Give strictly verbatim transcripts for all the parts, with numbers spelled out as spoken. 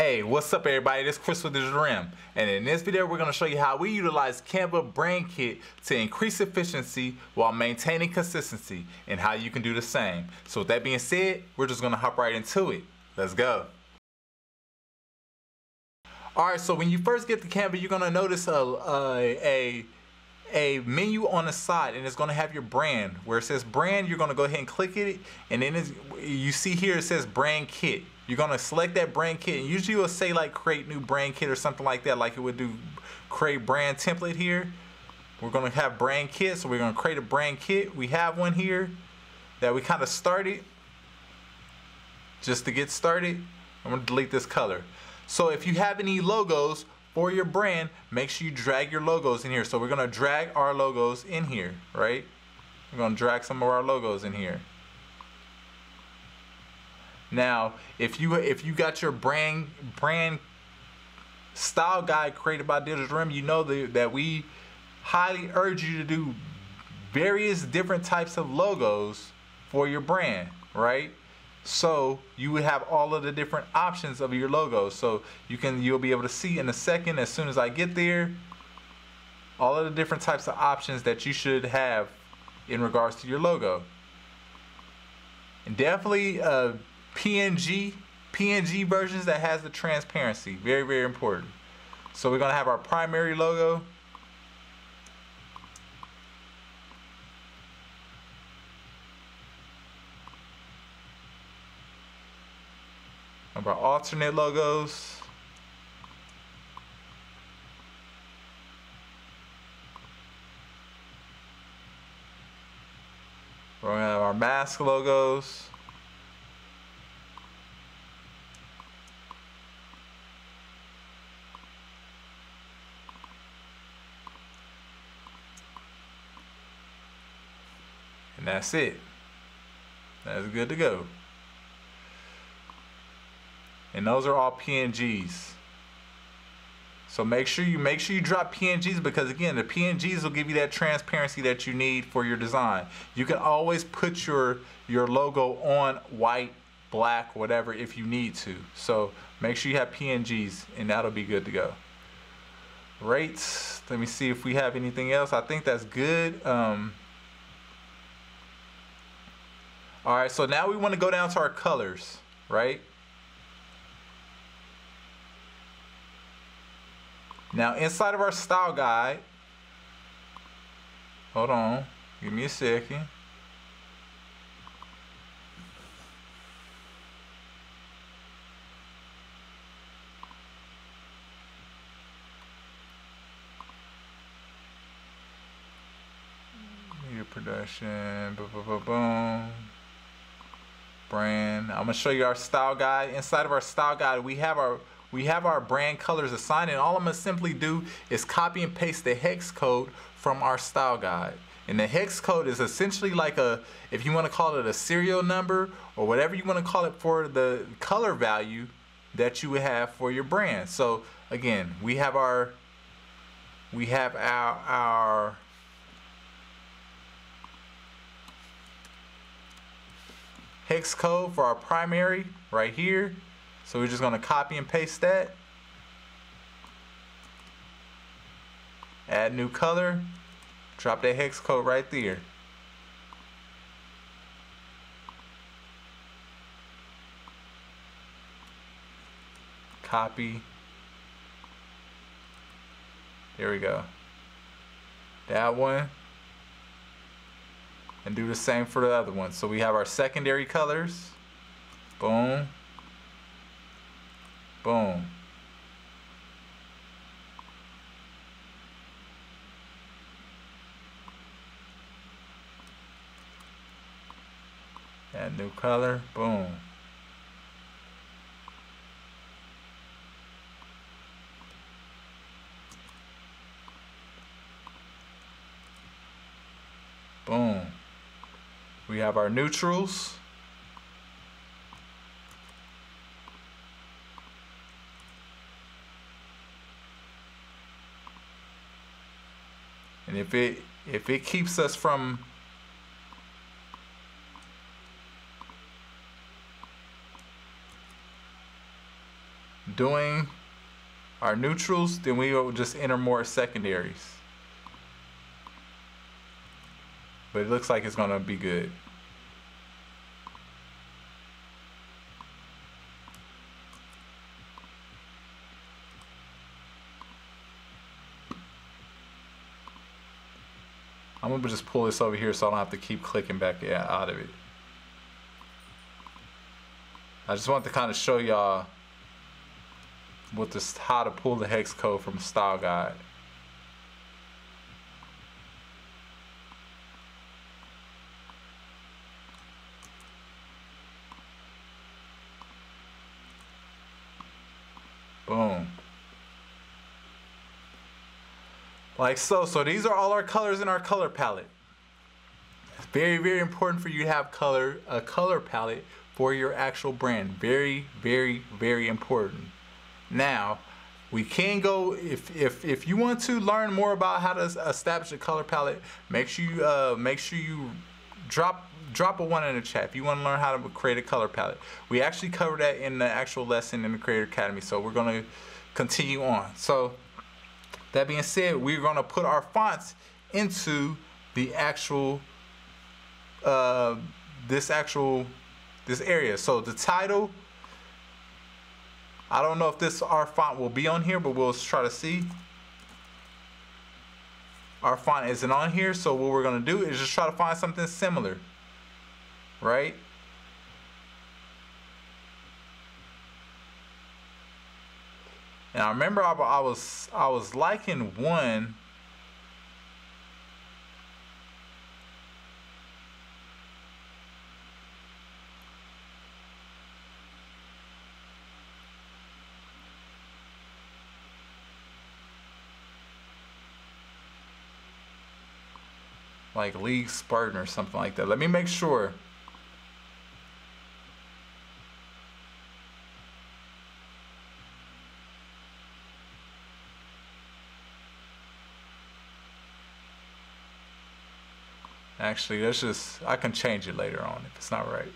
Hey, what's up everybody, this is Chris with Digital R E M, and in this video we're going to show you how we utilize Canva Brand Kit to increase efficiency while maintaining consistency, and how you can do the same. So with that being said, we're just going to hop right into it. Let's go. Alright, so when you first get to Canva, you're going to notice a, a, a, a menu on the side, and it's going to have your brand. Where it says brand, you're going to go ahead and click it, and then it's, you see here it says Brand Kit. You're going to select that brand kit, and usually it'll say like create new brand kit or something like that, like it would do create brand template here. We're going to have brand kit, so we're going to create a brand kit. We have one here that we kind of started just to get started. I'm going to delete this color. So if you have any logos for your brand, make sure you drag your logos in here. So we're going to drag our logos in here, right? We're going to drag some of our logos in here. Now, if you if you got your brand brand style guide created by Digital R E M, you know the, that we highly urge you to do various different types of logos for your brand, right? So you would have all of the different options of your logos. So you can you'll be able to see in a second, as soon as I get there, all of the different types of options that you should have in regards to your logo. And definitely. Uh, P N G, P N G versions that has the transparency, very, very important. So we're gonna have our primary logo. Of our alternate logos. We're gonna have our mask logos. And that's it. That's good to go. And those are all P N Gs. So make sure you make sure you drop P N Gs, because again, the P N Gs will give you that transparency that you need for your design. You can always put your your logo on white, black, whatever, if you need to. So make sure you have P N Gs, and that'll be good to go. Right. Let me see if we have anything else. I think that's good. Um, Alright, so now we want to go down to our colors, right? Now inside of our style guide, hold on, give me a second. Media production, boom, boom, boom, boom. Brand. I'm gonna show you our style guide. Inside of our style guide, we have our we have our brand colors assigned, and all I'm gonna simply do is copy and paste the hex code from our style guide. And the hex code is essentially like a, if you want to call it a serial number or whatever you want to call it, for the color value that you would have for your brand. So again, we have our we have our our hex code for our primary right here. So we're just going to copy and paste that. Add new color. Drop that hex code right there. Copy. There we go. That one. And do the same for the other one. So we have our secondary colors. Boom. Boom. Add new color. Boom. Boom. We have our neutrals. And if it if it keeps us from doing our neutrals, then we will just enter more secondaries. But it looks like it's gonna be good. I'm gonna just pull this over here so I don't have to keep clicking back out of it. I just want to kind of show y'all what this, how to pull the hex code from style guide. Boom. Like so. So these are all our colors in our color palette. It's very, very important for you to have color, a color palette for your actual brand. Very, very, very important. Now, we can go, if, if, if you want to learn more about how to establish a color palette, make sure you, uh, make sure you drop, drop a one in the chat if you want to learn how to create a color palette. We actually covered that in the actual lesson in the Creator Academy, so we're going to continue on. So, that being said, we're going to put our fonts into the actual, uh, this actual, this area. So the title, I don't know if this our font will be on here, but we'll try to see. Our font isn't on here, so what we're going to do is just try to find something similar, right? And I remember I, I was I was liking one. Like League Spartan or something like that. Let me make sure. Actually, that's just, I can change it later on if it's not right.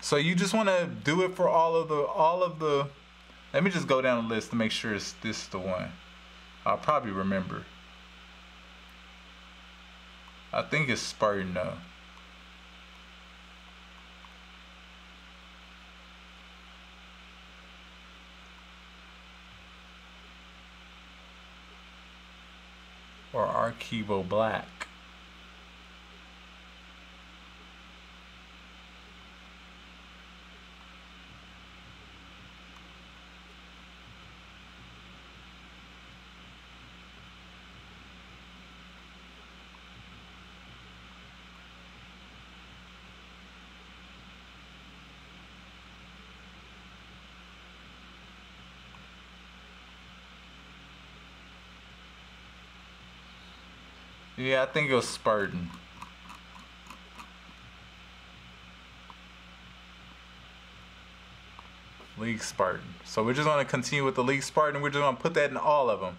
So you just want to do it for all of the, all of the, let me just go down the list to make sure it's, this is the one. I'll probably remember. I think it's Spartan though. Or Archivo Black. Yeah, I think it was Spartan. League Spartan. So we're just going to continue with the League Spartan. We're just going to put that in all of them.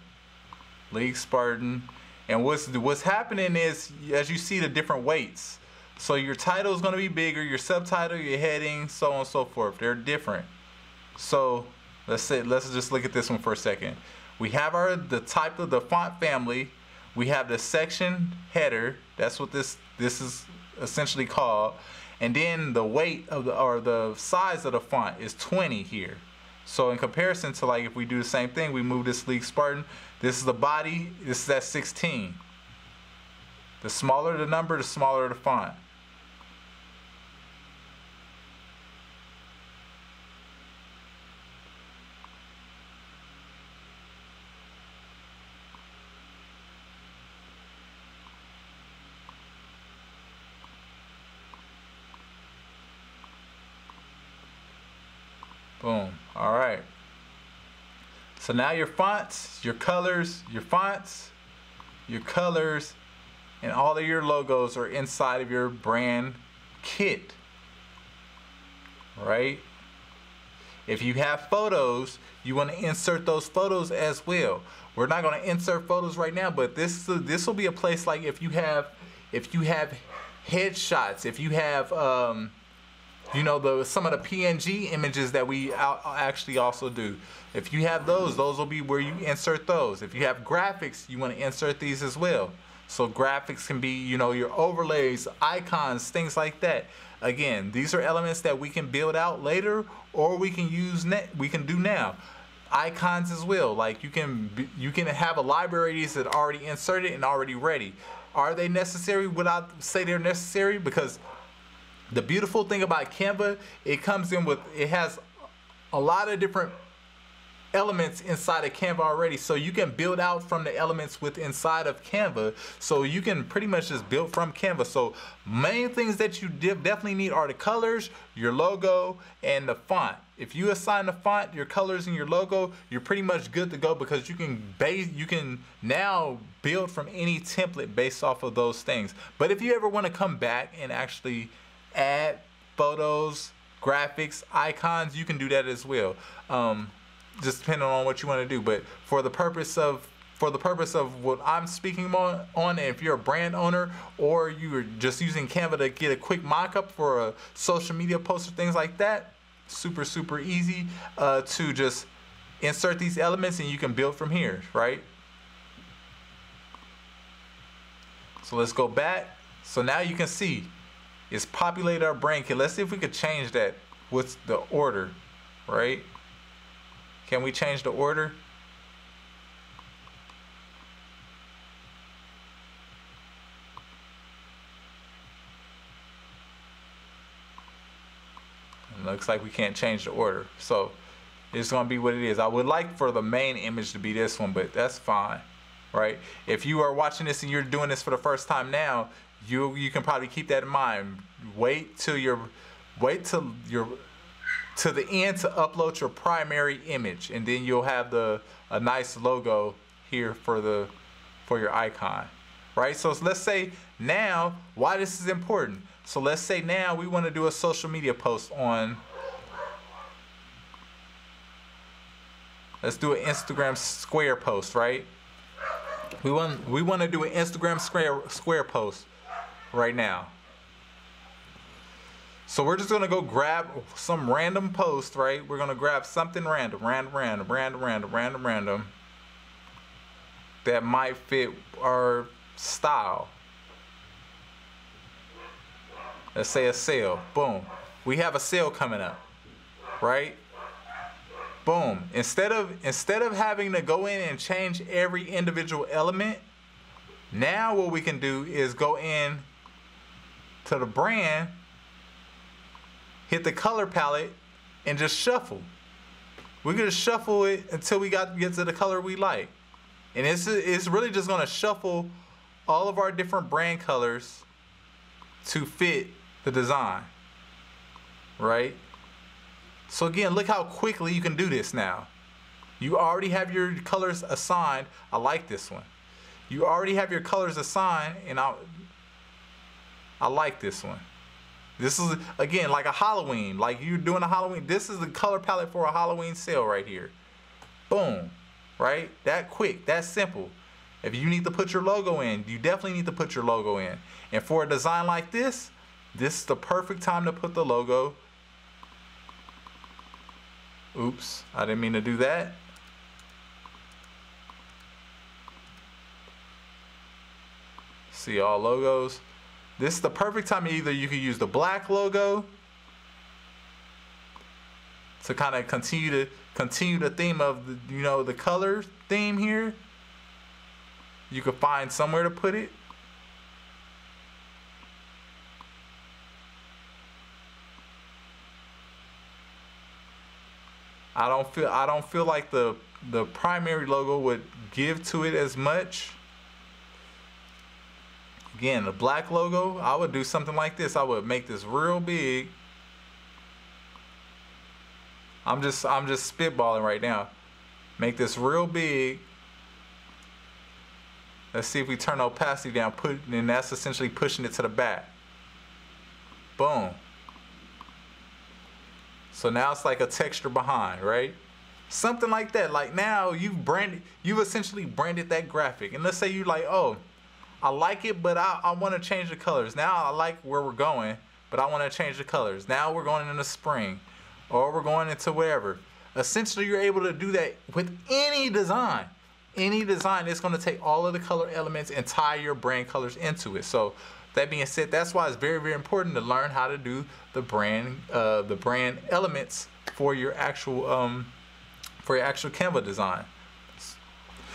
League Spartan. And what's, what's happening is, as you see, the different weights. So your title is going to be bigger, your subtitle, your heading, so on and so forth. They're different. So let's say, let's just look at this one for a second. We have our the type of the font family. We have the section header. That's what this this is essentially called. And then the weight of the, or the size of the font is twenty here. So in comparison to, like, if we do the same thing, we move this League Spartan. This is the body. This is at sixteen. The smaller the number, the smaller the font. Boom. All right. So now your fonts, your colors, your fonts, your colors, and all of your logos are inside of your brand kit. Right? If you have photos, you want to insert those photos as well. We're not going to insert photos right now, but this this will be a place like if you have if you have headshots, if you have um you know, the some of the P N G images that we out, actually also do. If you have those, those will be where you insert those. If you have graphics, you want to insert these as well. So graphics can be, you know, your overlays, icons, things like that. Again, these are elements that we can build out later, or we can use net, we can do now. Icons as well, like you can you can have a library of these that are already inserted and already ready. Are they necessary? Would I say they're necessary? Because the beautiful thing about Canva, it comes in with, it has a lot of different elements inside of Canva already, so you can build out from the elements with inside of Canva, so you can pretty much just build from Canva. So main things that you definitely need are the colors, your logo, and the font. If you assign the font, your colors, and your logo, you're pretty much good to go, because you can base you can now build from any template based off of those things. But if you ever want to come back and actually add photos, graphics, icons, you can do that as well. Um, just depending on what you want to do. But for the purpose of for the purpose of what I'm speaking on, on if you're a brand owner or you're just using Canva to get a quick mock-up for a social media post or things like that, super, super easy uh, to just insert these elements and you can build from here, right? So let's go back. So now you can see it's populated our brand kit. Let's see if we could change that with the order, right? Can we change the order? It looks like we can't change the order. So it's gonna be what it is. I would like for the main image to be this one, but that's fine, right? If you are watching this and you're doing this for the first time now, you you can probably keep that in mind. Wait till your, wait till your, to the end to upload your primary image, and then you'll have the a nice logo here for the for your icon, right? So let's say now why this is important. So let's say now we want to do a social media post on, let's do an Instagram square post, right? We want we want to do an Instagram square square post right now. So we're just gonna go grab some random post, right? We're gonna grab something random, random, random, random, random, random, random, that might fit our style. Let's say a sale, boom. We have a sale coming up, right? Boom, instead of, instead of having to go in and change every individual element, now what we can do is go in to the brand, hit the color palette, and just shuffle. We're gonna shuffle it until we got get to the color we like. And it's, it's really just gonna shuffle all of our different brand colors to fit the design, right? So again, look how quickly you can do this now. You already have your colors assigned. I like this one. You already have your colors assigned, and I, I like this one. This is, again, like a Halloween, like you're doing a Halloween. This is the color palette for a Halloween sale right here. Boom, right? That quick, that simple. If you need to put your logo in, you definitely need to put your logo in. And for a design like this, this is the perfect time to put the logo. Oops, I didn't mean to do that. See all logos. This is the perfect time. Either you can use the black logo to kind of continue to continue the theme of the, you know, the color theme here. You could find somewhere to put it. I don't feel I don't feel like the the primary logo would give to it as much. Again, the black logo, I would do something like this. I would make this real big. I'm just I'm just spitballing right now. Make this real big. Let's see if we turn opacity down, put, and that's essentially pushing it to the back. Boom. So now it's like a texture behind, right? Something like that. Like now you've branded, you've essentially branded that graphic. And let's say you like, oh, I like it, but I, I want to change the colors. Now I like where we're going, but I want to change the colors. Now we're going into spring, or we're going into whatever. Essentially, you're able to do that with any design. Any design, it's going to take all of the color elements and tie your brand colors into it. So that being said, that's why it's very, very important to learn how to do the brand, uh, the brand elements for your actual, um, for your actual Canva design.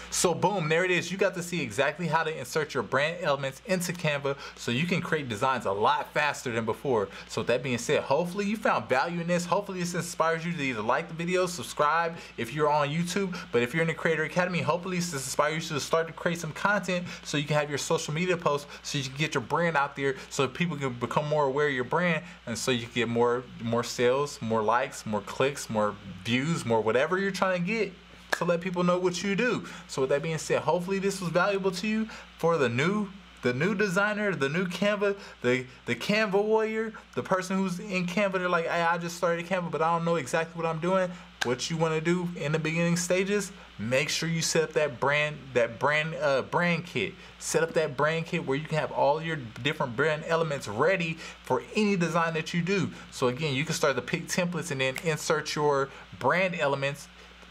So boom, there it is. You got to see exactly how to insert your brand elements into Canva so you can create designs a lot faster than before. So with that being said, hopefully you found value in this. Hopefully this inspires you to either like the video, subscribe if you're on YouTube, but if you're in the Creator Academy, hopefully this inspires you to start to create some content so you can have your social media posts, so you can get your brand out there so people can become more aware of your brand, and so you can get more, more sales, more likes, more clicks, more views, more whatever you're trying to get, to let people know what you do. So with that being said, hopefully this was valuable to you. For the new the new designer, the new Canva, the the Canva warrior, the person who's in Canva, they're like, hey, I just started Canva but I don't know exactly what I'm doing. What you want to do in the beginning stages, make sure you set up that brand that brand uh, brand kit. Set up that brand kit where you can have all your different brand elements ready for any design that you do. So again, you can start to pick templates and then insert your brand elements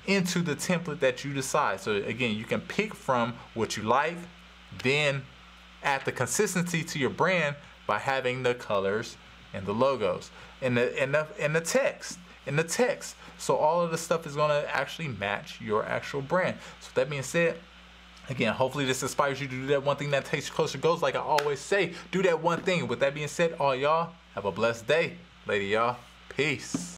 into the template that you decide. So again, you can pick from what you like, then add the consistency to your brand by having the colors and the logos and the and the, and the text and the text. So all of this stuff is going to actually match your actual brand. So that being said, again, hopefully this inspires you to do that one thing that takes you closer goals. Like I always say, do that one thing. With that being said, all y'all have a blessed day. Later, y'all. Peace.